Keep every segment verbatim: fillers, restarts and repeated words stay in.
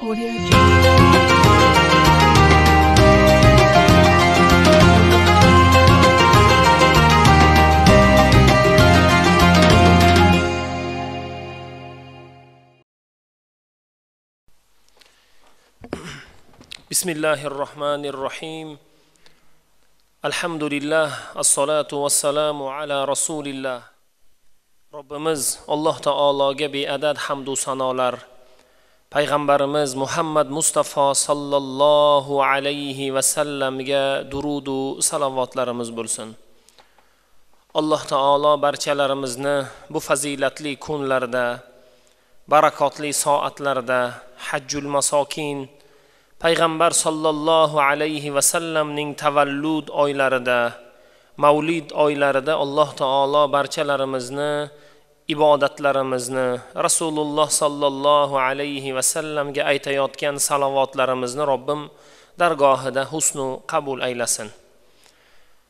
Audio Bismillahirrahmanirrahim. Elhamdülillah, as-salatu vesselamu ala Rasulillah. Rabbimiz Allah Teala'ga beadad hamdu sanolar. Payg'ambarimiz Muhammad Mustafa sallallohu alayhi va sallamga durud va salovatlarimiz bo'lsin. Alloh taolo barchalarimizni bu fazilatli kunlarda, barakotli soatlarda Hajjul masokin payg'ambar sallallohu alayhi va sallamning tavallud oylarida, mavlid oylarida Alloh taolo barchalarimizni ibodatlarimizni, Rasululloh sallallohu alayhi va sallamga aytayotgan salovatlarimizni Robbim dargohida husnu qabul aylasin.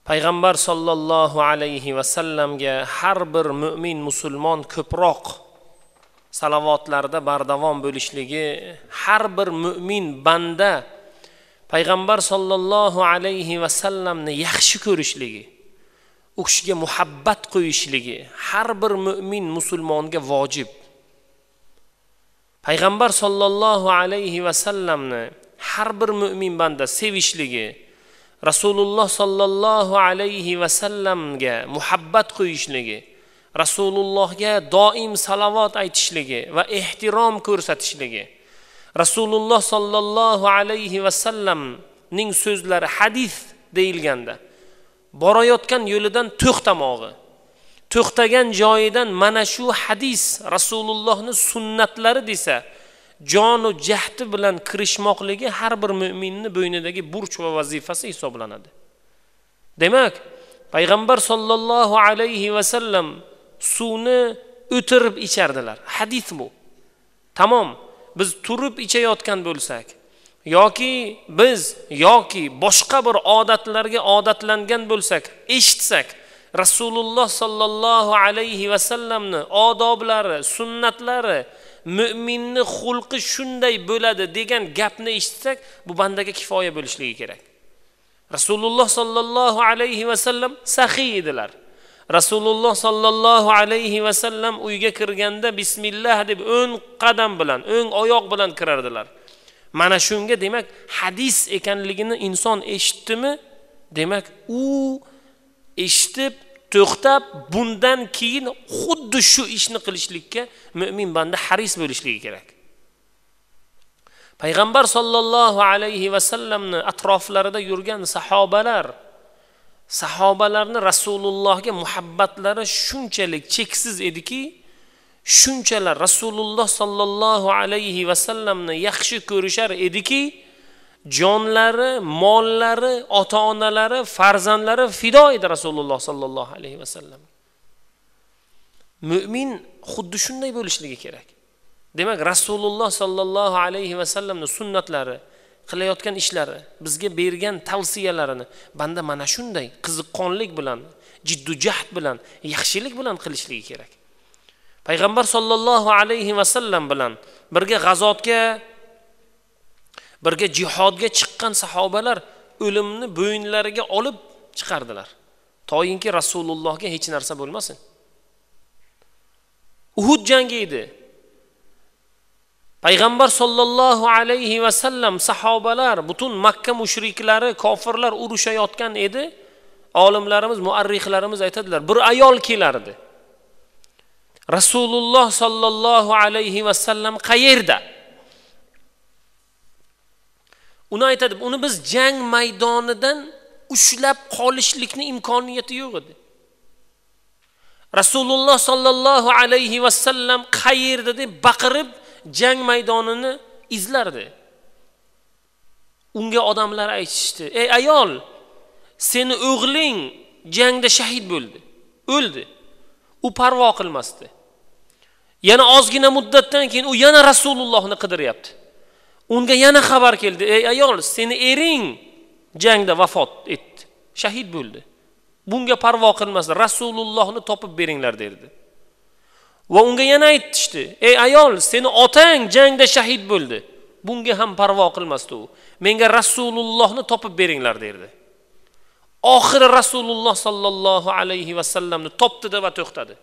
Payg'ambar sallallohu alayhi va sallamga har bir mu'min musulmon ko'proq salovatlarda bardavom bo'lishligi, har bir mu'min banda payg'ambar sallallohu alayhi va sallamni yaxshi ko'rishligi, u kishiga muhabbat qo'yishligi har bir mu'min musulmonga vojib. Payg'ambar sollallohu alayhi va sallamni har bir mu'min banda sevishligi, Rasululloh sollallohu alayhi va sallamga muhabbat qo'yishligi, Rasulullohga doim salovat aytishligi va ehtirom ko'rsatishligi, Rasululloh sollallohu alayhi va sallamning so'zlari hadis deyilganda borayotgan yo'lidan to'xtamog'i, to'xtagan joyidan mana shu hadis Rasulullohning sunnatlari desa jonu jahdi bilan kirishmoqligi har bir mu'minning bo'ynidagi burch va vazifasi hisoblanadi. Demak, payg'ambar sollallohu alayhi va sallam suvni o'tirib ichardilar. Hadis bu. Tamom, biz turib ichayotgan bo'lsak yoki biz yoki boshqa bir odatlarga odatlangan bo'lsak, eshitsak, Rasululloh sallallohu alayhi va sallamni odoblari, sunnatlari, mu'minni xulqi shunday bo'ladi degan gapni eshitsak, bu bandaga kifoya bo'lishligi kerak. Rasululloh sallallohu alayhi va sallam saxiy edilar. Rasululloh sallallohu alayhi va sallam uyga kirganda bismillah deb o'ng qadam bilan, o'ng oyoq bilan kirardilar. Mana shunga demak hadis ekanligini inson eshitdimi, demak u eshitib to'xtab bundan keyin xuddi shu ishni qilishlikka mu'min banda haris bo'lishligi kerak. Payg'ambar sollallohu alayhi va sallamni atroflarida yurgan sahobalar, sahobalarni Rasulullohga muhabbatlari shunchalik cheksiz ediki, shunchalar Rasululloh sallallohu alayhi va sallamni yaxshi ko'rishar ediki, jonlari, mollari, ota-onalari, farzandlari fido edi Rasululloh sallallohu alayhi va sallam. Mu'min xuddi shunday bo'lishligi kerak. Demak, Rasululloh sallallohu alayhi va sallamning sunnatlari, qilayotgan ishlari, bizga bergan tavsiyalarini banda mana shunday qiziqqonlik bilan, jiddu jahd bilan, yaxshilik bilan qilishligi kerak. Payg'ambar sollallohu alayhi va sallam bilan birga g'azotga, birga jihodga chiqqan sahobalar o'limni bo'yinlariga olib chiqardilar, to'yinki Rasulullohga hech narsa bo'lmasin. Uhud jangi edi. Payg'ambar sollallohu alayhi va sallam, sahobalar, butun Makka mushriklari, kofirlar urushayotgan edi. Olimlarimiz, muarrixlarimiz aytadilar, bir ayol kelardi. Rasululloh sallallohu alayhi va sallam qayerda? Uni aytadi, uni biz jang maydonidan ushlab qolishlikni imkoniyati yo'q edi. Rasululloh sallallohu alayhi va sallam qayerda deb baqirib jang maydonini izlardi. Unga odamlar aytishdi: "Ey ayol, seni o'g'ling jangda shahid bo'ldi, o'ldi." U parvo qilmasdi. Yana ozgina muddatdan keyin u yana Rasulullohni qidiryapti. Unga yana xabar keldi: "Ey ayol, seni ering jangda vafot etdi, shahid bo'ldi." Bunga parvo qilmasdi. Rasulullohni topib beringlar derdi. Va unga yana aytishdi: "Ey ayol, seni otang jangda shahid bo'ldi." bunga ham parvo qilmasdi. Menga Rasulullohni topib beringlar derdi. Oxiri Rasululloh sallallohu alayhi va sallamni topdi va to'xtadi.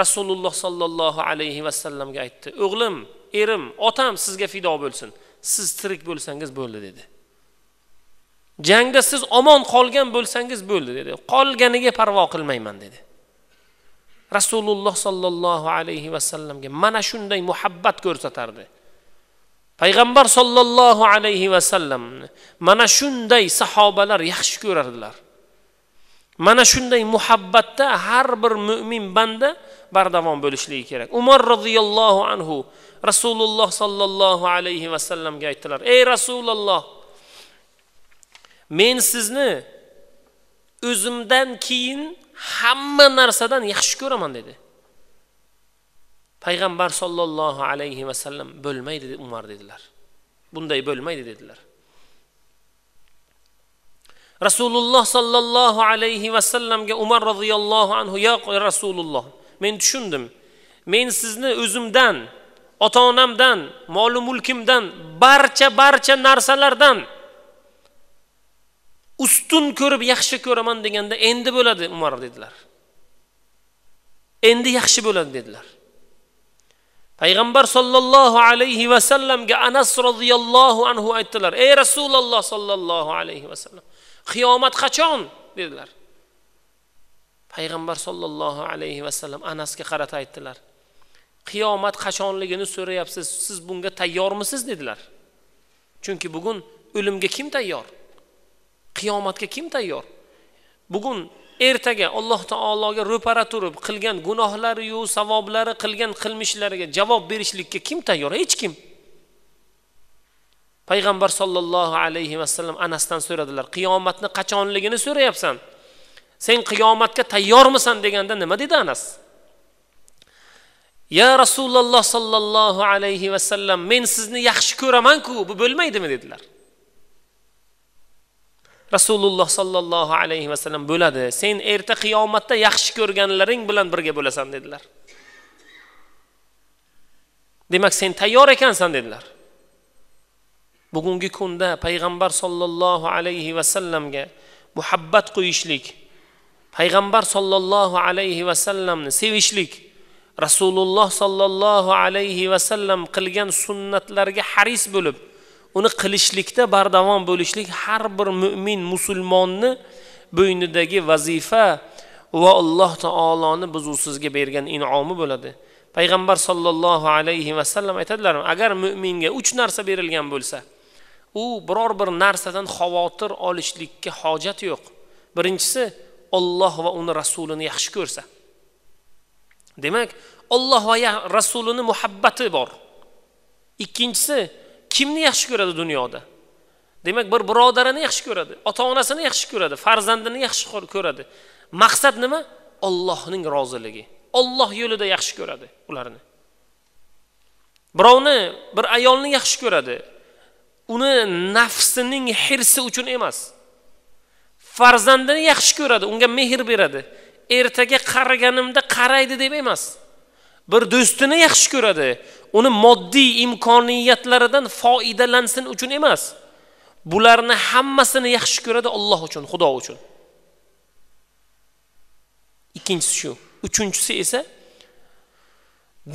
Rasululloh sallallohu alayhi va sallamga aytdi: "O'g'lim, erim, otam sizga fido bo'lsin. Siz tirik bo'lsangiz bo'ldi" dedi. "Jangda siz omon qolgan bo'lsangiz bo'ldi" dedi. "Qolganiga parvo qilmayman" dedi. Rasululloh sallallohu alayhi va sallamga mana shunday muhabbat ko'rsatardi. Payg'ambar sallallohu alayhi va sallamni mana shunday sahobalar yaxshi ko'rardilar. Mana shunday muhabbatda har bir mu'min banda bardavom bo'lishligi kerak. Umar radhiyallohu anhu Rasululloh sallallohu alayhi va sallamga aytdilar: "Ey Rasululloh, men sizni o'zimdan keyin hamma narsadan yaxshi ko'raman" dedi. Payg'ambar sallallohu alayhi va sallam "Bo'lmaydi" dedi Umar dedilar. Bunday bo'lmaydi dedilar. Rasululloh sallallohu alayhi va sallamga Umar radhiyallohu anhu: "Ya Rasululloh, men tushundim. Men sizni o'zimdan, ota-onamdan, mol-mulkimdan, barcha-barcha narsalardan ustun ko'rib yaxshi ko'raman" deganda, "Endi bo'ladi Umar" dedilar. "Endi yaxshi bo'ladi" dedilar. Payg'ambar sallallohu alayhi va sallamga Anas radhiyallohu anhu aytdilar: "Ey Rasululloh sallallohu alayhi va sallam, qiyomat qachon?" dedilar. Payg'ambar sallallohu alayhi va sallam Anasga qarata aytdilar: "Qiyomat qachonligini so'rayapsiz, siz bunga tayyormisiz?" dedilar. Chunki bugun o'limga kim tayyor? Qiyomatga kim tayyor? Bugun ertaga Alloh taologa ro'para turib qilgan gunohlari yu savoblari, qilgan qilmishlariga javob berishlikka kim tayyor? Hech kim. Payg'ambar sollallohu alayhi vasallam Anasdan so'radilar: "Qiyomatni qachonligini so'rayapsan? Sen qiyomatga tayyormisan?" deganda nima dedi Anas? "Ya Rasululloh sollallohu alayhi vasallam, men sizni yaxshi ko'raman-ku, bu bo'lmaydimi?" dedilar. Rasululloh sallallohu alayhi vasallam "Bo'ladi, sen erta qiyomatda yaxshi ko'rganlaring bilan birga bo'lasan" dedilar. "Demak, sen tayyor ekansan" dedilar. Bugungi kunda payg'ambar sallallohu alayhi vasallamga muhabbat qo'yishlik, payg'ambar sallallohu alayhi vasallamni sevishlik, Rasululloh sallallohu alayhi vasallam qilgan sunnatlarga haris bo'lib uni qilishlikda bardavom bo'lishlik har bir mu'min musulmonni bo'ynidagi vazifa va Alloh taoloni biz sizga bergan in'omi bo'ladi. Payg'ambar sallallohu alayhi va sallam aytadilar: "Agar mu'minga uch narsa berilgan bo'lsa, u biror bir narsadan xavotir olishlikka hojat yo'q. Birinchisi, Alloh va uni rasulini yaxshi ko'rsa." Demak, Alloh va rasulini muhabbati bor. Ikkinchisi, kimni yaxshi ko'radi dunyoda? Demak, bir birodarini yaxshi ko'radi, ota-onasini yaxshi ko'radi, farzandini yaxshi ko'radi. Maqsad nima? Allohning roziligi. Alloh yo'lida yaxshi ko'radi ularni. Birovni, bir ayolni yaxshi ko'radi. Uni nafsining hirsi uchun emas. Farzandini yaxshi ko'radi, unga mehr beradi. Ertaga qaraganimda qaraydi deb emas. Bir do'stini yaxshi ko'radi, uni moddiy imkoniyatlaridan foydalansin uchun emas. Bularni hammasini yaxshi ko'radi Alloh uchun, Xudo uchun. Ikkinchisi shu. Uchinchisi esa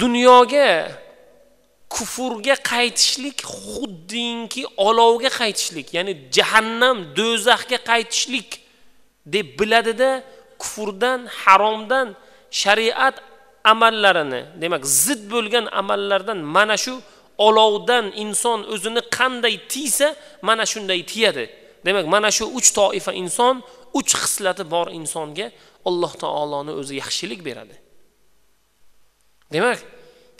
dunyoga, kufurga qaytishlik xuddinki olovga qaytishlik, ya'ni jahannam, do'zaxga qaytishlik deb biladida, kufurdan, haromdan, shariat amallarini, demak zid bo'lgan amallardan, mana shu olovdan inson o'zini qanday tiysa mana shunday tiyadi. Demak, mana shu uch toifa inson, uch xislati bor insonga Alloh taoloni o'zi yaxshilik beradi. Demak,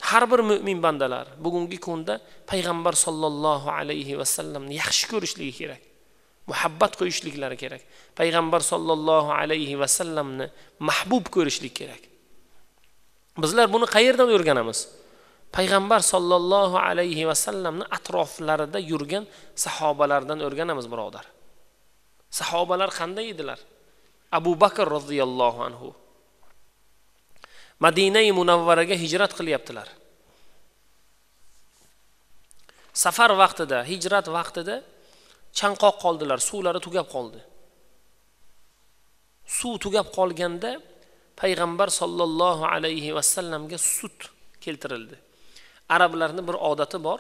har bir mu'min bandalar bugungi kunda payg'ambar sollallohu alayhi va sallamni yaxshi ko'rishligi kerak. Muhabbat qo'yishliklari kerak. Payg'ambar sollallohu alayhi va sallamni mahbub ko'rishlik kerak. Bizlar buni qayerdan o'rganamiz? Payg'ambar sallallohu alayhi va sallamning atroflarida yurgan sahobalardan o'rganamiz, birodar. Sahobalar qanday edilar? Abu Bakr radhiyallohu anhu Madinai Munavvaraga hijrat qilyaptilar. safar vaqtida, hijrat vaqtida chanqoq qoldilar, suvlari tugab qoldi. Suv tugab qolganda payg'ambar sollallohu alayhi vasallamga sut keltirildi. Arablarning bir odati bor,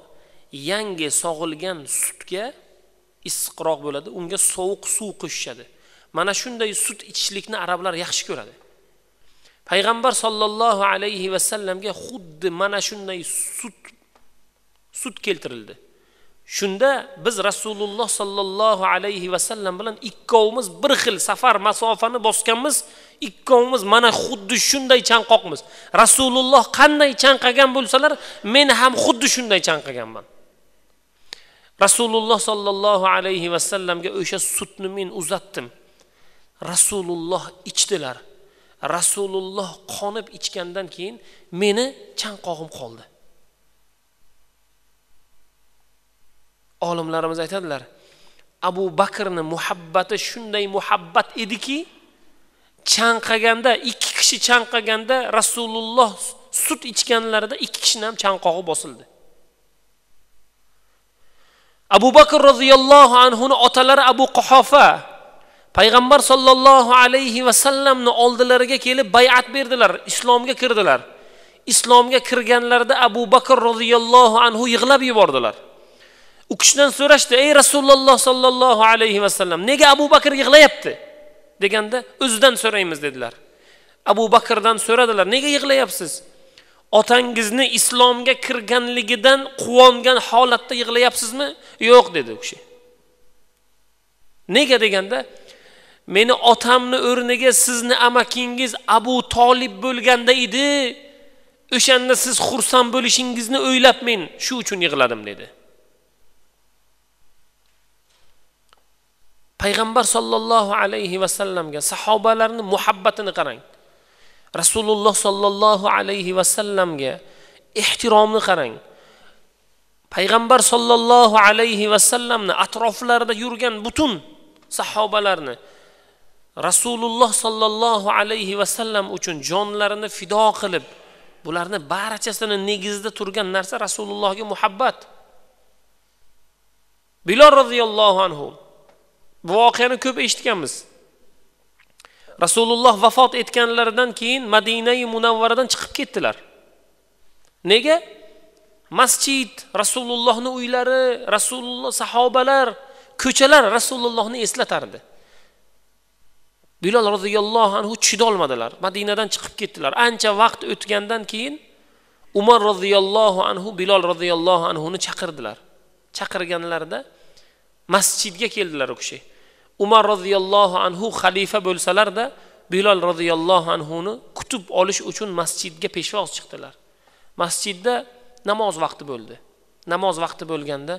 yangi sog'ilgan sutga issiqroq bo'ladi, unga sovuq suv qo'shishadi. Mana shunday sut ichishlikni arablar yaxshi ko'radi. Payg'ambar sollallohu alayhi vasallamga xuddi mana shunday sut sut keltirildi. Shunda biz Rasululloh sallallohu alayhi vasallam bilan ikkovimiz bir xil safar masofani bosganmiz, ikkovimiz mana xuddi shunday chanqoqmiz. Rasululloh qanday chanqagan bo'lsalar, men ham xuddi shunday chanqaganman. Rasululloh sallallohu alayhi vasallamga o'sha sutni men uzatdim. Rasululloh ichdilar. Rasululloh qonib ichgandan keyin meni chanqog'im qoldi. Olimlarimiz aytadilar, Abu Bakrning muhabbati shunday muhabbat ediki, chanqaganda ikki kishi chanqaganda Rasululloh sut ichganlarida ikki kishining ham chanqog'i bosildi. Abu Bakr roziyallohu anhuni otalari Abu Quhofa payg'ambar sollallohu alayhi vasallamni oldilariga kelib bay'at berdilar, islomga kirdilar. Islomga kirganlarida Abu Bakr roziyallohu anhu yig'lab yubordilar. U kishidan so'rashdi: "Ey Rasululloh sollallohu alayhi vasallam, nega Abu Bakr yig'layapti?" deganda, "O'zidan so'raymiz" dedilar. Abu Bakrdan so'radilar: "Nega yig'layapsiz?" "Otangizni islomga kirganligidan quvongan holatda yig'layapsizmi?" "Yo'q" dedi u kishi. "Nega?" deganda, "Meni otamni o'rniga sizni amakingiz Abu Talib bo'lganda edi. O'shanda siz xursand bo'lishingizni o'ylab men shu uchun yig'ladim" dedi. Payg'ambar sollallohu alayhi vasallamga sahobalarning muhabbatini qarang. Rasululloh sallallohu alayhi vasallamga ehtiromni qarang. Payg'ambar sallallohu alayhi vasallamni atroflarida yurgan butun sahobalarni Rasululloh sallallohu alayhi vasallam uchun jonlarini fido qilib, bularni barchasini negizida turgan narsa Rasulullohga muhabbat. Bilol roziyallohu anhu, bu voqeani ko'p eshitganmiz. Rasululloh vafot etganlaridan keyin Madinai Munavvaradan chiqib ketdilar. Nega? Masjid, Rasulullohning uylari, Rasululloh sahobalar, ko'chalar Rasulullohni eslatardi. Bilol roziyallohu anhu chidolmadilar, Madinadan chiqib ketdilar. Ancha vaqt o'tgandan keyin Umar roziyallohu anhu Bilol roziyallohu anhuni chaqirdilar. Chaqirganlarida masjidga keldilar u kishi. Umar roziyallohu anhu xalifa bo'lsalar-da, Bilol roziyallohu anhuni kutib olish uchun masjidga peshvoz chiqdilar. Masjidda namoz vaqti bo'ldi. Namoz vaqti bo'lganda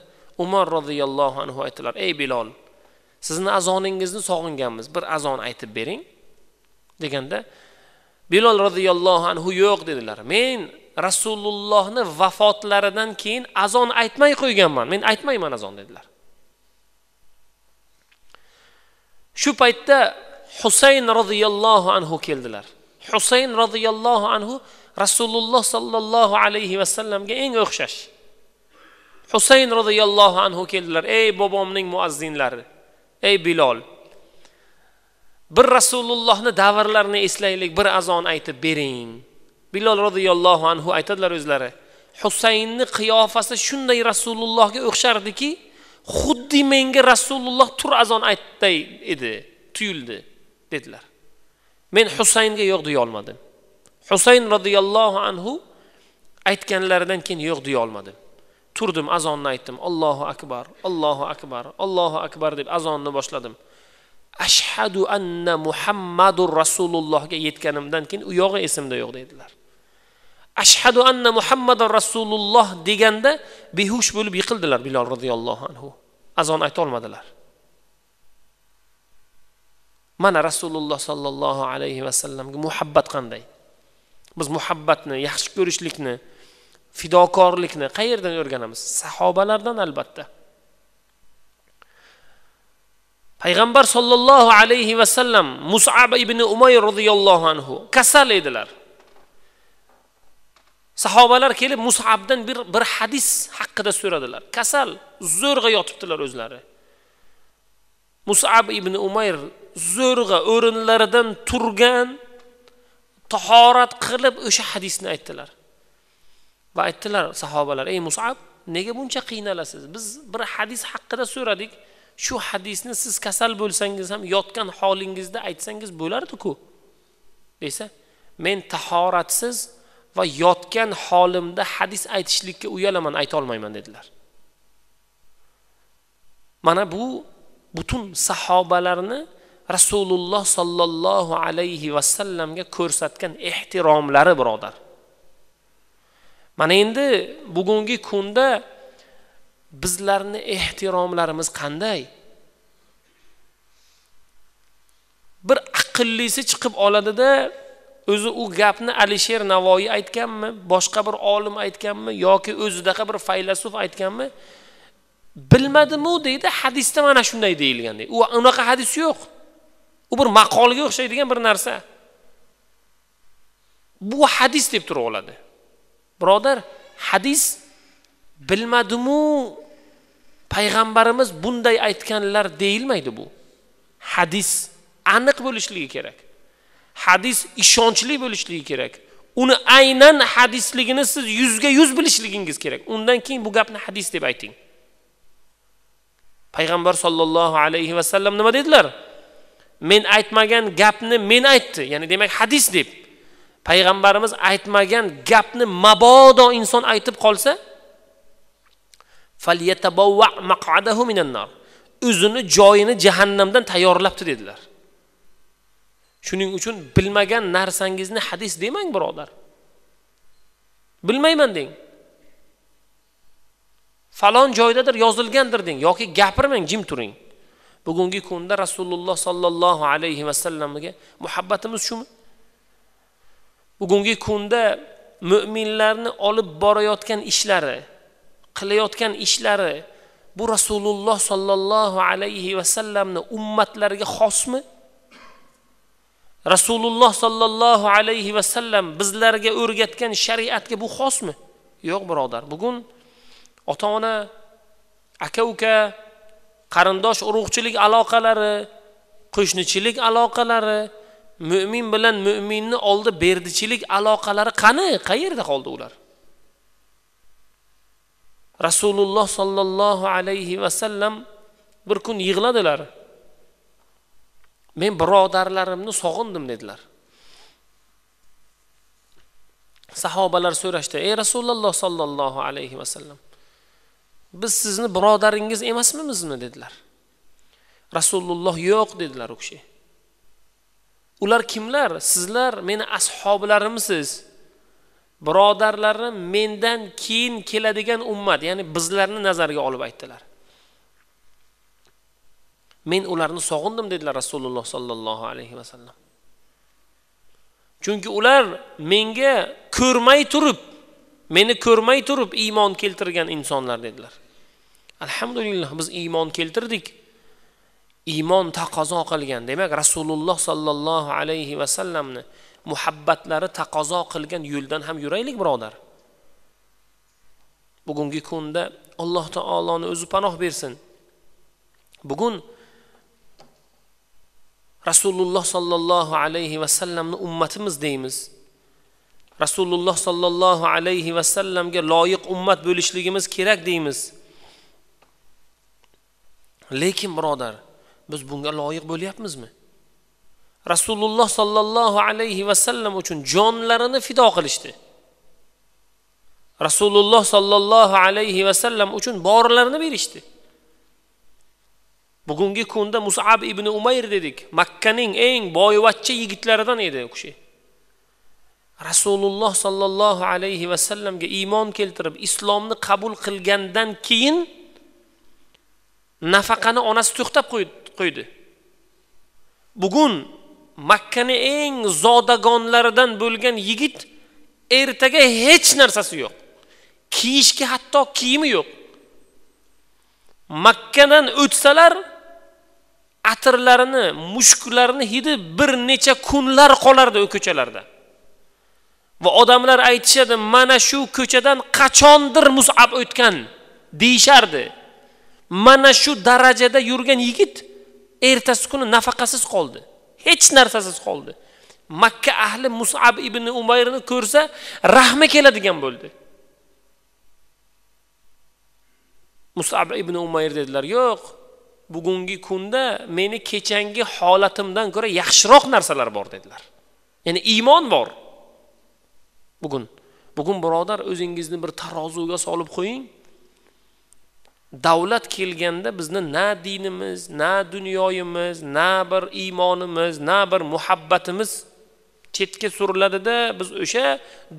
Umar roziyallohu anhu aytdilar: "Ey Bilol, sizni azoningizni sog'inganmiz, bir azon aytib bering" deganda, Bilol roziyallohu anhu "Yo'q" dedilar. "Men Rasulullohni vafotlaridan keyin azon aytmay qo'yganman. Men aytmayman azon" dedilar. Shu paytda Husayn radhiyallohu anhu keldilar. Husayn radhiyallohu anhu Rasululloh sallallohu alayhi vasallamga eng o'xshash. Husayn radhiyallohu anhu keldilar: "Ey bobomning muazzinlari, ey Bilol, bir Rasulullohni davrlarini eslaylik, bir azon aytib bering." Bilol radhiyallohu anhu aytadilar o'zlari: "Husaynning qiyofasi shunday Rasulullohga o'xshardi-ki, xuddi menga Rasululloh tur azon aytday edi, tuyuldi" dedilar. "Men Husaynga yo'q deya olmadim. Husayn radhiyallohu anhu aytganlaridan keyin yo'q deya olmadim. Turdim, azonni aytdim. Allohu akbar, Allohu akbar, Allohu akbar deb azonni boshladim. Ashhadu anna Muhammadur Rasulullohga yetganimdan keyin u yo'g'i esimda yo'q" dedilar. Ashhadu anna Muhammadan Rasululloh deganda behush bo'lib yiqildilar Bilol roziyallohu anhu. Azon ayta olmadilar. Mana Rasululloh sallallohu alayhi vasallamga muhabbat qanday? Biz muhabbatni, yaxshi ko'rishlikni, fidokorlikni qayerdan o'rganamiz? Sahobalardan albatta. Payg'ambar sallallohu alayhi vasallam Mus'ab ibn Umayr roziyallohu anhu kasal edilar. sahobalar kelib Mus'abdan bir bir hadis haqida so'radilar. Kasal, zo'rg'a yotibdilar o'zlari. Mus'ab ibn Umayr zo'rg'a o'rinlaridan turgan, tahorat qilib o'sha hadisni aytdilar. Va aytdilar sahobalar: "Ey Mus'ab, nega buncha qiynalasiz? Biz bir hadis haqida so'radik. Shu hadisni siz kasal bo'lsangiz ham yotgan holingizda aytsangiz bo'lardi-ku." Desa, men tahoratsiz va yotgan holimda hadis aytishlikka uyalaman, ayta olmayman dedilar. Mana bu butun sahobalarni Rasululloh sallallohu alayhi va sallamga ko'rsatgan ehtiromlari, birodar. Mana endi bugungi kunda bizlarni ehtiromlarimiz qanday? Bir aqllisi chiqib oladida o'zi u gapni Alisher Navoiy aytganmi, boshqa bir olim aytganmi yoki o'zidaqa bir faylasuf aytganmi bilmadim-u deydi, hadisda mana shunday deyilgan deydi. U unaqa hadis yo'q. U bir maqolaga o'xshaydigan bir narsa. Bu hadis deb turib oladi. Birodar, hadis bilmadim-u payg'ambarimiz bunday aytganlar deyilmaydi bu. Hadis aniq bo'lishligi kerak. Hadis ishonchli bo'lishligi kerak. Uni aynan hadisligini siz yuzga yuz bilishligingiz kerak. Undan keyin bu gapni hadis deb ayting. Payg'ambar sallallohu alayhi va sallam nima dedilar? Men aytmagan gapni men aytdi, ya'ni demak hadis deb. Payg'ambarimiz aytmagan gapni mabodo inson aytib qolsa, falyatabawwa maq'adahu minan nar. O'zini joyini jahannamdan tayyorlabdi dedilar. Shuning uchun bilmagan narsangizni hadis demang, birodar. Bilmayman deng. Falon joydadir, yozilgandir deng yoki gapirmang, jim turing. Bugungi kunda Rasululloh sallallohu alayhi va sallamga muhabbatimiz shumi? Bugungi kunda mu'minlarni olib borayotgan ishlari, qilayotgan ishlari bu Rasululloh sallallohu alayhi va sallamni ummatlariga xosmi? Rasululloh sallallohu alayhi va sallam bizlarga o'rgatgan shariatga bu xosmi? Yo'q, birodar. Bugun ota-ona, aka-uka, qarindosh urug'chilik aloqalari, qo'shnichilik aloqalari, mu'min bilan mu'minni oldi berdichilik aloqalari qani? Qayerda qoldi ular? Rasululloh sallallohu alayhi va sallam bir kun yig'ladilar. Men birodarlarimni sog'indim dedilar. Sahobalar so'rashdi: "Ey Rasululloh sallallohu alayhi va sallam, biz sizni birodaringiz emasmizmi?" dedilar. Rasululloh yo'q dedilar u kishi. Ular kimlar? Sizlar meni ashoblarimsiz. Birodarlarim mendan keyin keladigan ummat, ya'ni bizlarni nazarga olib aytdilar. Men ularni sog'indim dedilar Rasululloh sallallohu alayhi va sallam. Chunki ular menga ko'rmay turib, meni ko'rmay turib iymon keltirgan insonlar dedilar. Alhamdulillah, biz iymon keltirdik. Iymon taqozo qilgan, demak Rasululloh sallallohu alayhi va sallamni muhabbatlari taqozo qilgan yo'ldan ham yuraylik, birodar. Bugungi kunda Alloh taoloni o'zi panoh bersin. Bugun Rasululloh sallallohu alayhi va sallamni ummatimiz deymiz. Rasululloh sallallohu alayhi va sallamga loyiq ummat bo'lishligimiz kerak deymiz. Lekin birodar, biz bunga loyiq bo'lyapmizmi? Rasululloh sallallohu alayhi va sallam uchun jonlarini fido qilishdi. Rasululloh sallallohu alayhi va sallam uchun borlarini berishdi. Bugungi kunda Mus'ab ibn Umayr dedik, Makkaning eng boyvachcha yigitlaridan edi u kishi. Rasululloh sallallohu alayhi va sallamga iymon keltirib, islomni qabul qilgandan keyin nafaqani onasi to'xtab qo'ydi. Bugun Makkani eng zodagonlaridan bo'lgan yigit ertaga hech narsasi yo'q. Kiyishga hatto kiyimi yo'q. Makkadan o'tsalar atirlarini, mushuklarini hidi bir necha kunlar qolardi o'ko'chalarda. Ve adamlar aytishadi, mana shu ko'chadan qachondir Mus'ab o'tgan deyishardi. Mana shu darajada yurgan yigit ertasi kuni nafaqasiz qoldi. Hech narsasiz qoldi. Makka ahli Mus'ab ibn Umayrni ko'rsa rahmi keladigan bo'ldi. Mus'ab ibn Umayr dedilar, "Yo'q, bugungi kunda meni kechangi holatimdan ko'ra yaxshiroq narsalar bor" dedilar. Ya'ni iymon bor. Bugün, bugün birodar o'zingizni bir tarozuga solib qo'ying. Davlat kelganda bizni na dinimiz, na dunyoyimiz, na bir iymonimiz, na bir muhabbatimiz chetga suriladida, biz o'sha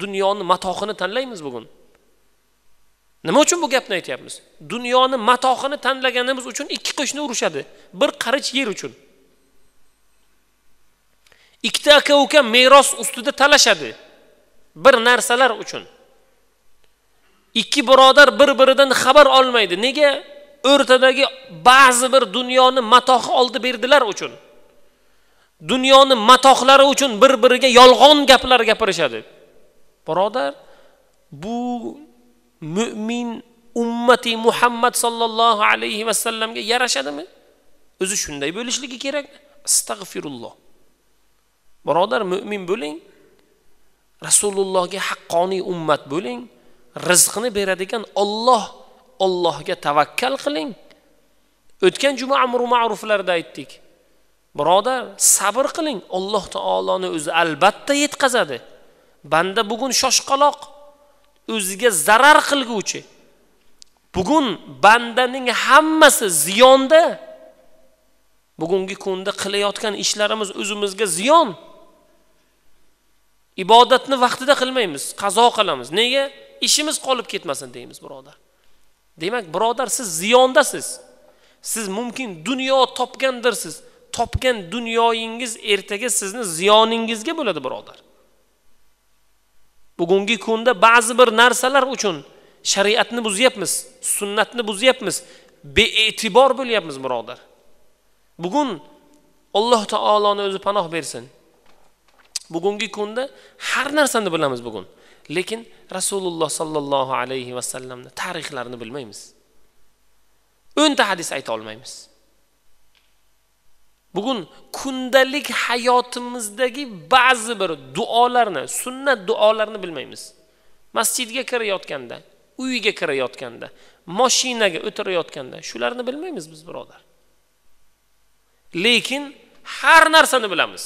dunyoni matohini tanlaymiz bugün. Nima uchun bu gapni aytyapmiz? Dunyoni matohini tanlaganimiz uchun ikki qo'shni urushadi. Bir qarich yer uchun. Ikkita aka-uka meros ustida talashadi. Bir narsalar uchun. Ikki birodar bir-biridan xabar olmaydi. Nega? O'rtadagi ba'zi bir dunyoni matohi oldi berdilar uchun. Dunyoni matohlari uchun bir-biriga yolg'on gaplar gapirishadi. Birodar, bu mu'min ummati Muhammad sallallohu alayhi va sallamga yarashadimi? O'zi shunday bo'lishligi kerak. Astagfirulloh. Birodar, mu'min bo'ling. Rasulullohga haqqoniy ummat bo'ling, rizqni beradigan Alloh, Allohga tavakkal qiling. O'tgan juma amr va ma'ruflarda aytdik. Birodar, sabr qiling, Alloh taoloni o'zi albatta yetkazadi. Banda bugun shoshqaloq, o'ziga zarar qilguvchi. Bugun bandaning hammasi ziyonda. Bugungi kunda qilayotgan ishlarimiz o'zimizga ziyon. Ibodatni vaqtida qilmaymiz, qazo qilamiz. Nega? İşimiz qolib ketmasin deymiz, birodar. Demak, birodar, siz ziyondasiz. Siz mumkin dunyo topgandirsiz. Topgan dunyoyingiz ertaga sizni ziyoningizga bo'ladi, birodar. Bugungi kunda ba'zi bir narsalar uchun shariatni buzyapmiz, sunnatni buzyapmiz, be'e'tibor bo'lyapmiz, birodar. Bugun Alloh taoloni o'zi panoh bersin. Bugungi kunda har narsani bilamiz bugun. Lekin Rasululloh sallallohu alayhi va sallamning tarixlarini bilmaymiz. o'n ta hadis ayta olmaymiz. Bugun kundalik hayotimizdagi ba'zi bir duolarni, sunnat duolarini bilmaymiz. Masjidga kirayotganda, uyiga kirayotganda, mashinaga o'tirayotganda shularni bilmaymiz biz, birodar. Lekin har narsani bilamiz.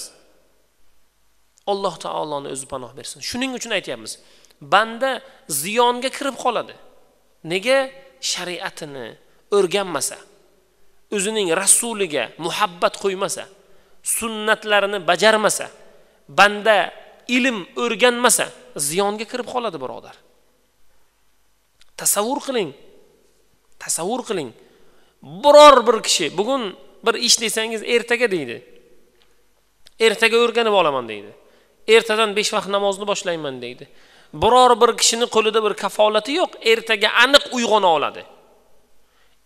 Alloh taoloni o'zi panoh bersin. Shuning uchun aytayapmiz, banda ziyonga kirib qoladi. Nega? Shariatini o'rganmasa, o'zining rasuliga muhabbat qo'ymasa, sunnatlarini bajarmasa, banda ilm o'rganmasa ziyonga kirib qoladi, birodar. Tasavvur qiling. Tasavvur qiling. Biror bir kishi bugun bir ish desangiz ertaga deydi. Ertaga o'rganib olaman deydi. Ertadan besh vaqt namozni boshlayman deydi. Biror bir kishini qo'lida bir kafolati yo'q, ertaga aniq uyg'ona oladi.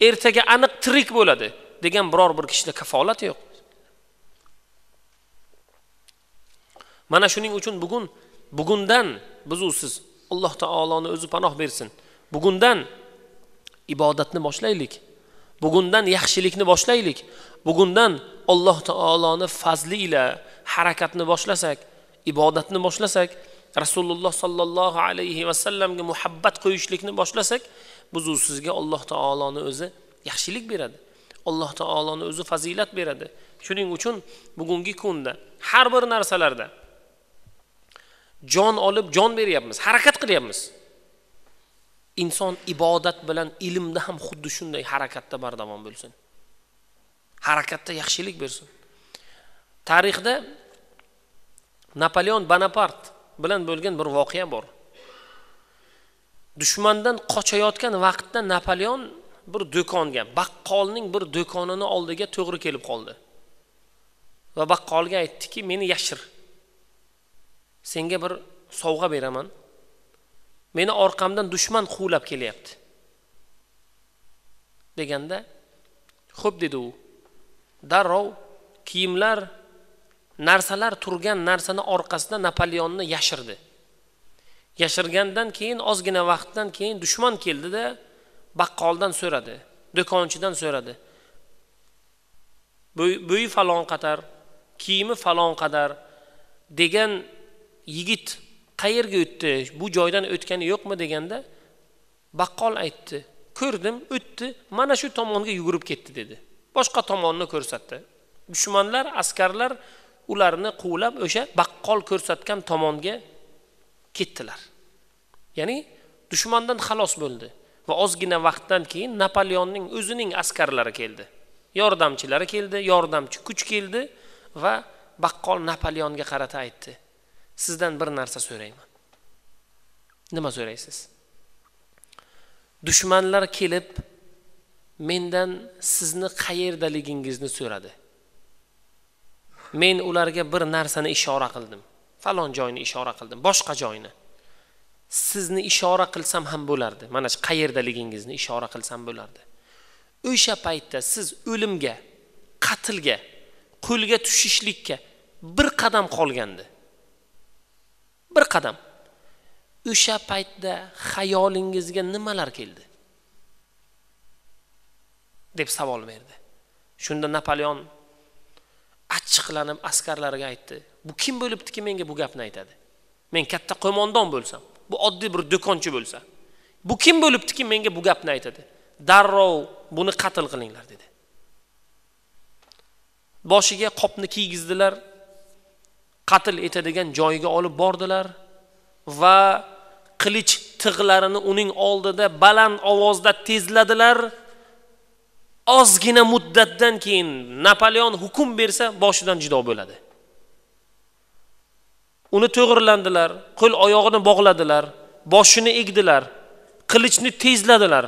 Ertaga aniq tirik bo'ladi degan biror bir kishida kafolat yo'q. Mana shuning uchun bugun bugundan biz usiz Alloh taoloni o'zi panoh bersin. Bugundan ibodatni boshlaylik. Bugundan yaxshilikni boshlaylik. Bugundan Alloh taoloni fazli ila harakatni boshlasak, ibodatni boshlasak, Rasululloh sallallohu alayhi va sallamga muhabbat qo'yishlikni boshlasak, biz sizga Alloh taoloni o'zi yaxshilik beradi. Alloh taoloni o'zi fazilat beradi. Shuning uchun bugungi kunda har bir narsalarda jon olib jon beryapmiz, harakat qilyapmiz. Inson ibodat bilan ilmda ham xuddi shunday harakatda bardavom bo'lsin. Harakatda yaxshilik bersin. Tarixda Napoleon Bonaparte bilan bo'lgan bir voqea bor. Dushmandan qochayotgan vaqtda Napoleon bir do'konga, baqqolning bir do'konini oldiga to'g'ri kelib qoldi. Va baqqolga aytdiki, "Meni yashir. Senga bir sovg'a beraman. Meni orqamdan dushman quvlab kelyapti." deganda, "Xo'p" dedi u. Darrov kiyimlar, narsalar turgan narsani orqasida Napoleonni yashirdi. Yashirgandan keyin ozgina vaqtdan keyin dushman keldi-da baqqoldan so'radi, do'konchidan so'radi. Bo'yi falon qadar, kiyimi falon qadar degan yigit qayerga o'tdi? Bu joydan o'tgani yo'qmi deganda baqqol aytdi. Ko'rdim, o'tdi, mana shu tomonga yugurib ketdi dedi. Boshqa tomonni ko'rsatdi. Dushmanlar, askarlar ularni quvlab o'sha baqqol ko'rsatgan tomonga kettilar. Ya'ni dushmandan xalos bo'ldi va ozgina vaqtdan keyin Napoleonning o'zining askarlari keldi. Yordamchilari keldi, yordamchi kuch keldi va baqqol Napoleonga qarata aytdi: "Sizdan bir narsa so'rayman." Nima so'raysiz? Dushmanlar kelib mendan sizni qayerdaligingizni so'radi. Men ularga bir narsani ishora qildim. Falon joyni ishora qildim, boshqa joyni. Sizni ishora qilsam ham bo'lardi. Mana shu qayerdaligingizni ishora qilsam bo'lardi. O'sha paytda siz o'limga, qatlga, qo'lga tushishlikka bir qadam qolgandi. Bir qadam. O'sha paytda xayolingizga nimalar keldi? Deb savol berdi. Shunda Napoleon achchiqlanib askarlarga aytdi: "Bu kim bo'libdiki menga bu gapni aytadi? Men katta qo'mondon bo'lsam, bu oddiy bir do'konchi bo'lsa, bu kim bo'libdiki menga bu gapni aytadi? Darrov buni qatl qilinglar" dedi. Boshiga qopni kiygizdilar, qatl etadigan joyiga olib bordilar va qilich tig'larini uning oldida baland ovozda tezladilar. Ozgina muddatdan keyin Napoleon hukm bersa boshidan jido bo'ladi. Uni to'g'rilandilar, qo'l oyog'ini bog'ladilar, boshini egdilar, qilichni tezladilar.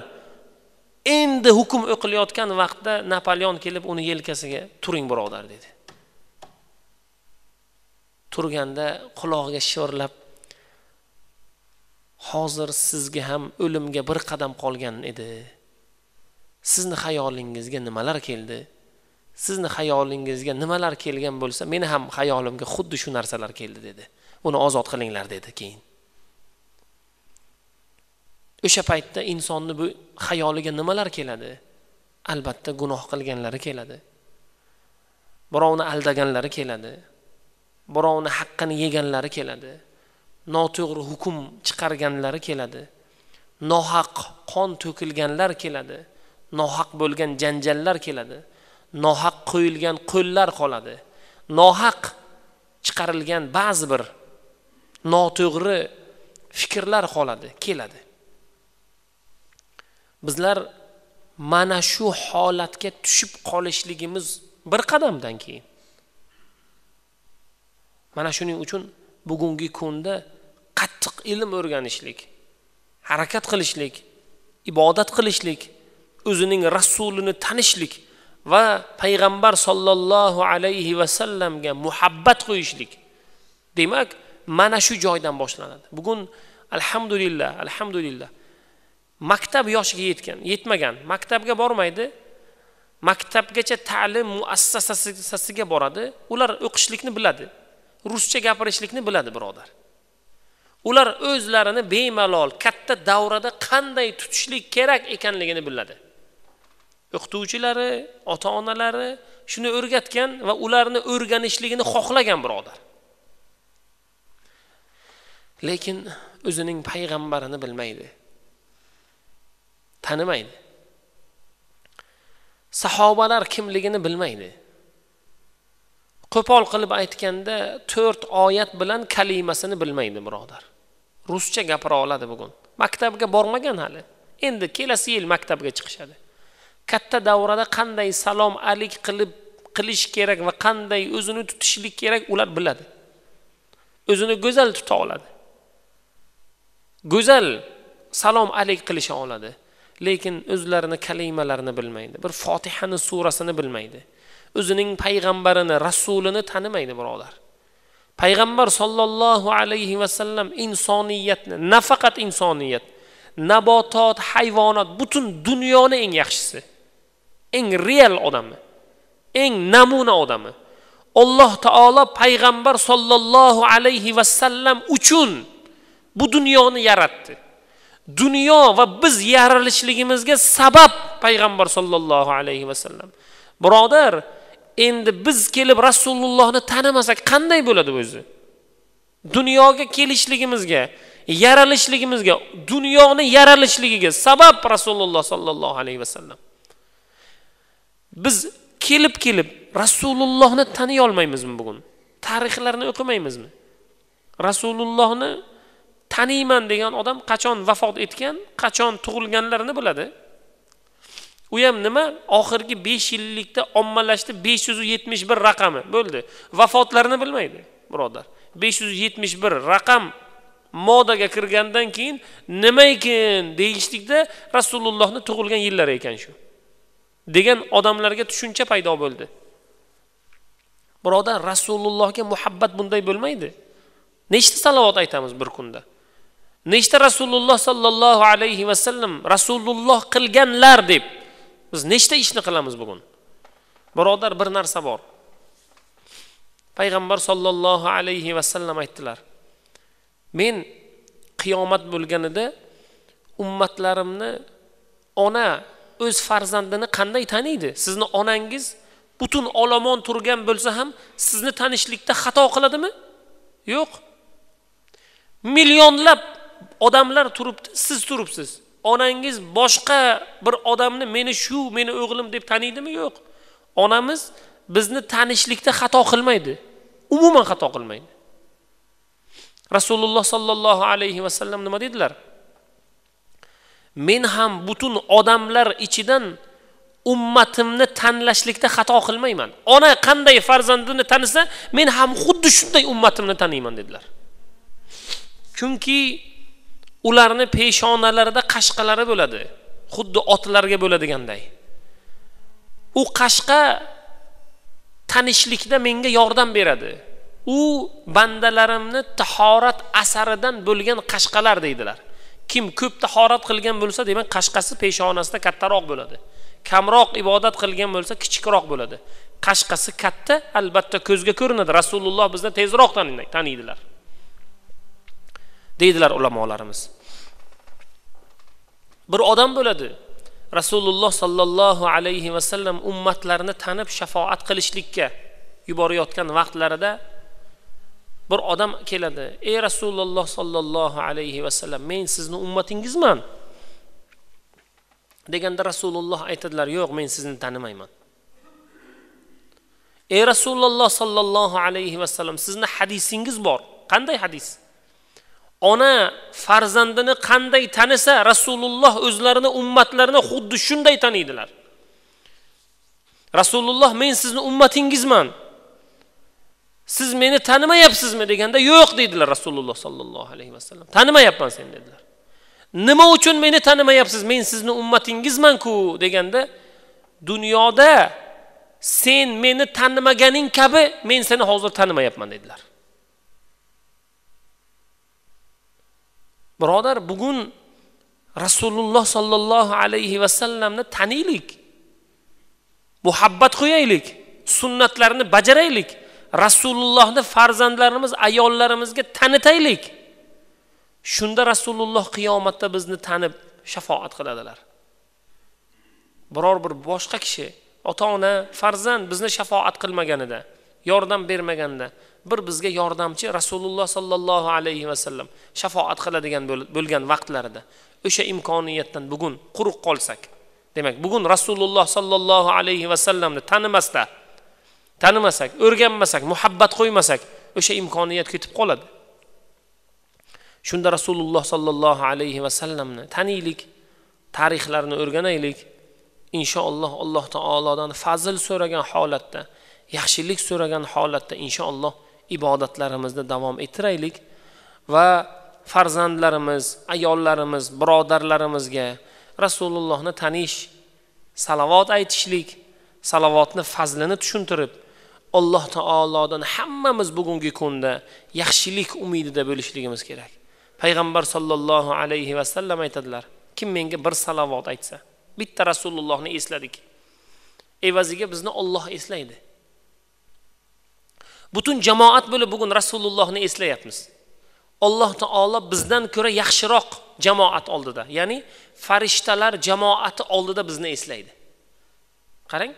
Endi hukm o'qilayotgan vaqtda Napoleon kelib uni yelkasiga "Turing birodar" dedi. Turganda quloqiga shivirlab: "Hozir sizga ham o'limga bir qadam qolgan edi. Sizni xayolingizga nimalar keldi? Sizni xayolingizga nimalar kelgan bo'lsa, meni ham xayolimga xuddi shu narsalar keldi" dedi. "Uni ozod qilinglar" dedi keyin. O'sha paytda insonni bu xayoliga nimalar keladi? Albatta gunoh qilganlari keladi. Birovni aldaganlari keladi. Birovni haqqini yeganlari keladi. Noto'g'ri hukm chiqarganlari keladi. Nohaq qon to'kilganlar keladi. Nohaq bo'lgan janjallar keladi. Nohaq qo'yilgan qo'llar qoladi. Nohaq chiqarilgan ba'zi bir noto'g'ri fikrlar qoladi, keladi. Bizlar mana shu holatga tushib qolishligimiz bir qadamdan keyin. Mana shuning uchun bugungi kunda qattiq ilm o'rganishlik, harakat qilishlik, ibodat qilishlik, o'zining rasulini tanishlik va payg'ambar sollallohu alayhi va sallamga muhabbat qo'yishlik. Demak, mana shu joydan boshlanadi. Bugun alhamdulillah, alhamdulillah. Maktab yoshiga yetgan, yetmagan, maktabga bormaydi. Maktabgacha ta'lim muassasasiga boradi. Ular o'qishlikni biladi. Ruscha gapirishlikni biladi, birodar. Ular o'zlarini bemalol katta davrada qanday tutishlik kerak ekanligini biladi. O'qituvchilari, ota-onalari shuni o'rgatgan va ularni o'rganishligini xohlagan, birodar. Lekin o'zining payg'ambarini bilmaydi, tanimaydi. Sahobalar kimligini bilmaydi. Qo'pol qilib aytganda to'rt oyat bilan kalimasini bilmaydi, birodar. Ruscha gapira oladi bugun. Maktabga bormagan hali. Endi kelasi yil maktabga chiqishadi. Katta davrada qanday salom alik qilib qilish kerak va qanday o'zini tutishlik kerak ular biladi. O'zini go'zal tuta oladi. Go'zal salom alik qilisha oladi. Lekin o'zlarini kalimalarini bilmaydi. Bir Fotihani surasini bilmaydi. O'zining payg'ambarini, rasulini tanimaydi, birodar. Payg'ambar sollallohu alayhi va sallam insoniyatni, nafaqat insoniyat, nabotot, hayvonot, butun dunyoni eng yaxshisi, eng real odami, eng namuna odami. Alloh taolo payg'ambar sollallohu alayhi va sallam uchun bu dünyoni yarattı. Dünya ve biz yaratılışligimizga sabab Peygamber sallallahu aleyhi ve sellem. Birodar, endi biz kelib Rasulullah'ni tanimasak qanday bo'ladi o'zi? Dunyoga kelishligimizga, yaralishligimizga, dunyoni yaralishligiga sabab Rasulullah sallallahu aleyhi ve sellem. Biz kelib kelib Rasulullah'ni taniy olmaymizmi bugün? Tarixlarni o'qimaymizmi? Rasulullah'ni taniyman degan odam qachon vafot etgan, qachon tug'ilganlarini biladi. U ham nima? Oxirgi besh yillikda ommalashdi besh yuz yetmish bir raqami bo'ldi. Vafotlarini bilmaydi, birodar. besh yuz yetmish bir raqam modaga kirgandan keyin nima ekan deyishlikda Rasulullohning tug'ilgan yillari ekan shu degan odamlarga tushuncha paydo bo'ldi. Birodar, Rasulullohga muhabbat bunday bo'lmaydi. Nechta salovat aytamiz bir kunda? Nechta Rasululloh sallallohu alayhi va sallam Rasululloh qilganlar deb biz nechta ishni qilamiz bugun? Birodar, bir narsa bor. Payg'ambar sallallohu alayhi va sallam aytdilar: "Men qiyomat bo'lganida ummatlarimni ona o'z farzandini qanday taniydi? Sizni onangiz butun olomon turgan bo'lsa ham sizni tanishlikda xato qiladimi? Yo'q. Millionlab odamlar turibdi, siz turibsiz. Onangiz boshqa bir odamni meni shu, meni o'g'lim deb taniydimi? Yo'q. Onamiz bizni tanishlikda xato qilmaydi. Umuman xato qilmaydi." Rasululloh sallallohu alayhi va sallam nima dedilar? "Men ham butun odamlar ichidan ummatimni tanlashlikda xato qilmayman. Ona qanday farzandini tanisa, men ham xuddi shunday ummatimni taniyman" dedilar. Chunki ularni peshonalarida qashqalari bo'ladi, xuddi otlarga bo'ladiganday. U qashqa tanishlikda menga yordam beradi. U bandalarimni tahorat asaridan bo'lgan qashqalar deydilar. Kim ko'p tahorat qilgan bo'lsa, demak qashqasi peshonasida kattaroq bo'ladi. Kamroq ibodat qilgan bo'lsa kichikroq bo'ladi. Qashqasi katta, albatta ko'zga ko'rinadi. Rasululloh bizni tezroq taniydilar, deydilar ulamolarimiz. Bir odam bo'ladi. Rasululloh sallallohu alayhi va sallam ummatlarini tanib shafaat qilishlikka yuborayotgan vaqtlarida bir odam keladi. "Ey Rasululloh sallallohu alayhi va sallam, men sizning ummatingizman" deganda Rasululloh aytadilar: "Yo'q, men sizni tanimayman." "Ey Rasululloh sallallohu alayhi va sallam, sizning hadisingiz bor." "Qanday hadis?" "Ona farzandini qanday tanisa, Rasululloh o'zlarini ummatlarini xuddi shunday taniydilar." Rasululloh: "Men sizning ummatingizman. Siz meni tanimayapsizmi?" deganda, "Yo'q" dedilar Rasululloh sallallohu alayhi va sallam. "Tanimayapman sen" dedilar. "Nima uchun meni tanimayapsiz? Men sizni ummatingizman-ku" deganda, "Dunyoda sen meni tanimaganing kabi men seni hozir tanimayapman" dedilar. Birodar, bugun Rasululloh sallallohu alayhi va sallamni taniylik, muhabbat qo'yaylik, sunnatlarini bajaraylik, Rasulullohni farzandlarimiz, ayollarimizga tanitaylik. Shunda Rasululloh qiyomatda bizni tanib shafaat qiladilar. Biror bir boshqa kishi, ota-ona, farzand bizni shafaat qilmaganida, yordam bermaganida, bir bizga yordamchi Rasululloh sallallohu alayhi va sallam shafaat qiladigan bo'lgan vaqtlarida o'sha imkoniyatdan bugun quruq qolsak, demak bugun Rasululloh sallallohu alayhi va sallamni tanimasda, tanimasak, o'rganmasak, muhabbat qo'ymasak, o'sha imkoniyat ketib qoladi. Shunda Rasululloh sallallohu alayhi va sallamni taniylik, tarixlarini o'rganaylik. Inshaalloh Alloh taolodan fazil so'ragan holatda, yaxshilik so'ragan holatda inshaalloh ibodatlarimizni davom ettiraylik va farzandlarimiz, ayollarimiz, birodarlarimizga Rasulullohni tanish, salovat aytishlik, salovatni fazlini tushuntirib Alloh taolodan hammamiz bugungi kunda yaxshilik umidida bo'lishligimiz kerak. Payg'ambar sallallohu alayhi va sallam aytadilar: "Kim menga bir salovat aytsa, bitta Rasulullohni esladik, evaziga bizni Alloh eslaydi." Butun jamoat bo'lib bugun Rasulullohni eslayapmiz. Allah Taala bizden ko'ra yaxshiroq jamoat oldida, ya'ni farishtalar jamoati oldida bizni eslaydi. Qarang,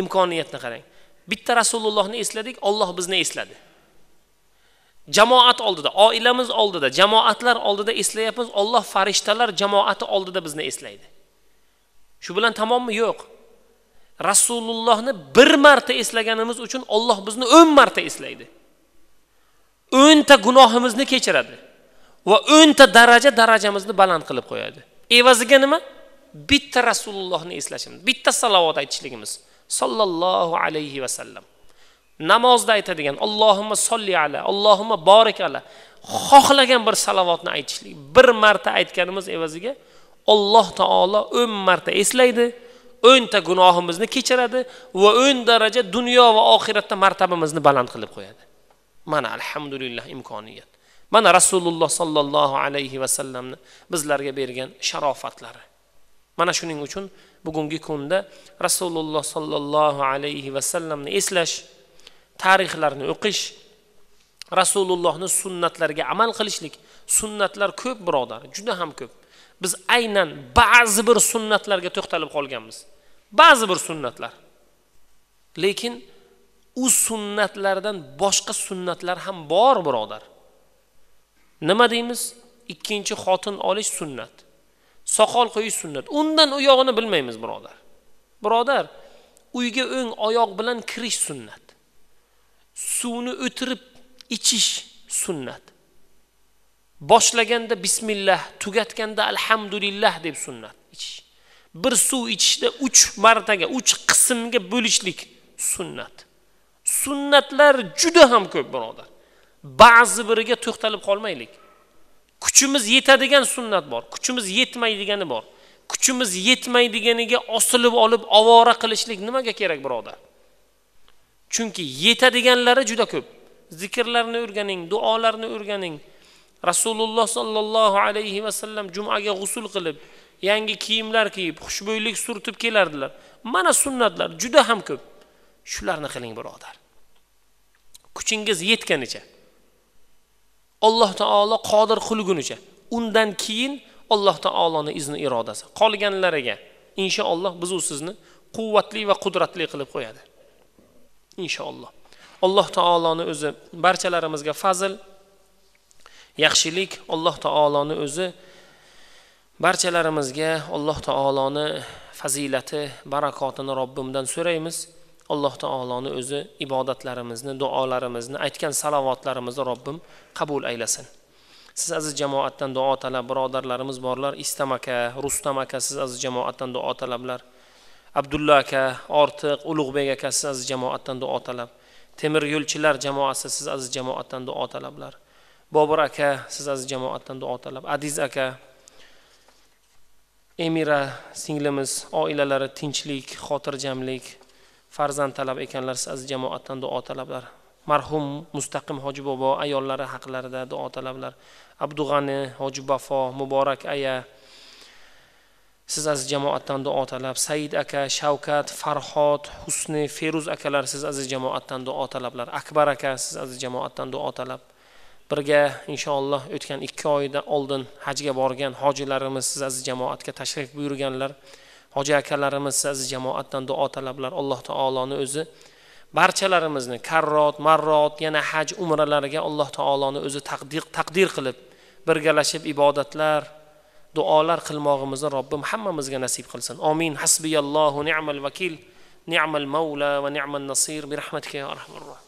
imkoniyatni qarang. Bitta Rasulullohni esladik, Alloh bizni esladi. Jamoat oldida, oilamiz oldida, jamoatlar oldida eslayapmiz, Alloh farishtalar jamoati oldida bizni eslaydi. Shu bilan tamommi? Yo'q. Rasulullohni bir marta eslaganimiz uchun Alloh bizni o'n marta eslaydi. o'n ta gunohimizni kechiradi va o'n ta daraja darajamizni baland qilib qo'yadi. Evaziga nima? Bitta Rasulullohni eslashimiz, bitta salovat aytishligimiz. Sallallohu alayhi va sallam. Namozda aytadigan Allohumma solli ala, Allohumma borik ala. Xohlagan bir salovatni aytishlik. Bir marta aytganimiz evaziga Alloh taolo o'n marta eslaydi. o'n ta gunohimizni kechiradi va o'n daraja dunyo va oxiratda martabamizni baland qilib qo'yadi. Mana alhamdulillah imkoniyat. Mana Rasululloh sallallohu alayhi va sallamni bizlarga bergan sharofatlari. Mana shuning uchun bugungi kunda Rasululloh sallallohu alayhi va sallamni eslash, tarixlarni o'qish, Rasulullohning sunnatlariga amal qilishlik. Sunnatlar ko'p birodar, juda ham ko'p. Biz aynan ba'zi bir sunnatlarga to'xtalib qolganmiz. Ba'zi bir sunnatlar. Lekin u sunnatlardan boshqa sunnatlar ham bor, birodar. Nima deymiz? Ikkinchi xotin olish sunnat. Soqol qo'yish sunnat. Undan u yo'g'ini bilmaymiz, birodar. Birodar, uyga o'ng oyoq bilan kirish sunnat. Suvni o'tirib ichish sunnat. Boshlaganda bismillah, tugatganda alhamdulillah deb sunnat ichish. Bir suv ichishda uch martaga, uch qismga bo'lishlik sunnat. Sunnatlar juda ham ko'p, birodar. Ba'zi biriga to'xtalib qolmaylik. Kuchimiz yetadigan sunnat bor, kuchimiz yetmaydigani bor. Kuchimiz yetmaydiganiga osilib olib avora qilishlik nimaga kerak, birodar? Chunki yetadiganlari juda ko'p. Zikrlarni o'rganing, duolarni o'rganing. Rasululloh sallallohu alayhi va sallam jumaga g'usul qilib, yangi kiyimlar kiyib, xushbo'ylik surtib kelardilar. Mana sunnatlar juda ham ko'p. Shularni qiling, birodar. Kuchingiz yetganicha, Alloh taolo qodir qilgunicha, undan keyin Alloh taoloning izni irodasi. Qolganlariga inshaalloh biz u sizni quvvatli va qudratli qilib qo'yadi. Inshaalloh. Alloh taoloning o'zi barchalarimizga fazil, yaxshilik, Alloh taoloning o'zi barchalarimizga Alloh taoloning fazilati, barakotini Robbimdan so'raymiz. Alloh taoloni o'zi ibodatlarimizni, duolarimizni, aytgan salovatlarimizni Robbim qabul aylasin. Siz aziz jamoatdan duo talab birodarlarimiz borlar. Istam aka, Rustam aka, siz aziz jamoatdan duo talablar. Abdulla aka, Ortiq, Ulug'bek aka, siz aziz jamoatdan duo talab. Temir yo'lchilar jamoasi, siz aziz jamoatdan duo talablar. Bobur aka, siz aziz jamoatdan duo talab. Adiz aka, Emira singlimiz, oilalari tinchlik, xotirjamlik, farzand talab ekanlar, siz aziz jamoatdan duo talablar. Marhum Mustaqim hoji bobo ayollari haqlarida duo talablar. Abdug'ani hoji bafo, Muborak aya, siz aziz jamoatdan duo talab. Said aka, Shavkat, Farhod, Husni, Feruz akalar, siz aziz jamoatdan duo talablar. Akbar aka, siz aziz jamoatdan duo talab. Birga inshaalloh o'tgan ikki oyda oldin hajga borgan hojilarimiz, siz aziz jamoatga tashrif buyurganlar. Hoji akalarimiz, siz aziz jamoatdan duo talablar. Alloh taoloni o'zi barchalarimizni Karrot, Marrot, yana haj umralariga Alloh taoloni o'zi taqdir taqdir qilib, birgalashib ibodatlar, duolar qilmoqimizni Robbim hammamizga nasib qilsin. Amin. Hasbiyallohu ni'mal vakil, ni'mal mavla va ni'man nasir bi rahmatika ya arhamar rohim.